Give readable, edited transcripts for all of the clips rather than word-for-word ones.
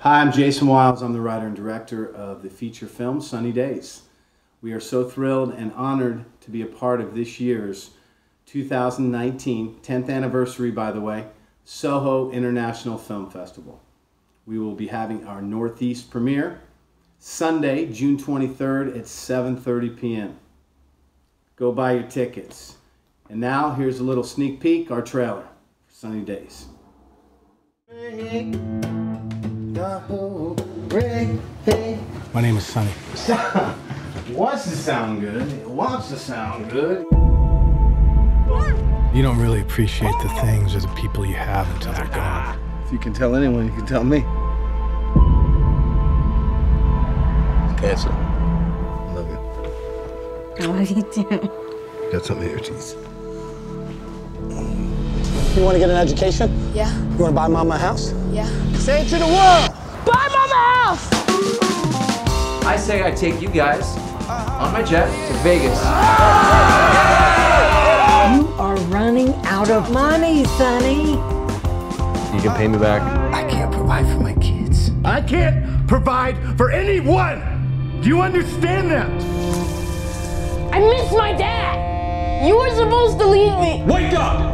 Hi, I'm Jason Wiles. I'm the writer and director of the feature film, Sunny Daze. We are so thrilled and honored to be a part of this year's 2019, 10th anniversary, by the way, Soho International Film Festival. We will be having our Northeast premiere Sunday, June 23rd at 7:30 p.m. Go buy your tickets. And now, here's a little sneak peek, our trailer for Sunny Daze. My name is Sunny. Wants to sound good. It wants to sound good. You don't really appreciate the things or the people you have until they're gone. If you can tell anyone, you can tell me. Cancer. I love you. I love you too. Got something in your teeth. You want to get an education? Yeah. You want to buy Mama a house? Yeah. Say it to the world! Buy Mama a house! I say I take you guys on my jet to Vegas. You are running out of money, Sonny. You can pay me back. I can't provide for my kids. I can't provide for anyone! Do you understand that? I miss my dad! You were supposed to leave me! Wake up!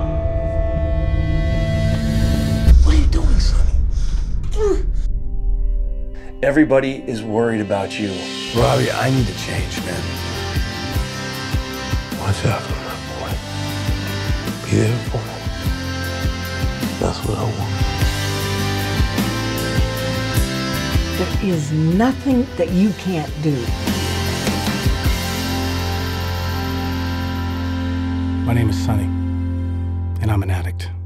Everybody is worried about you. Robbie, I need to change, man. Watch out for my boy. Be there for him. That's what I want. There is nothing that you can't do. My name is Sunny, and I'm an addict.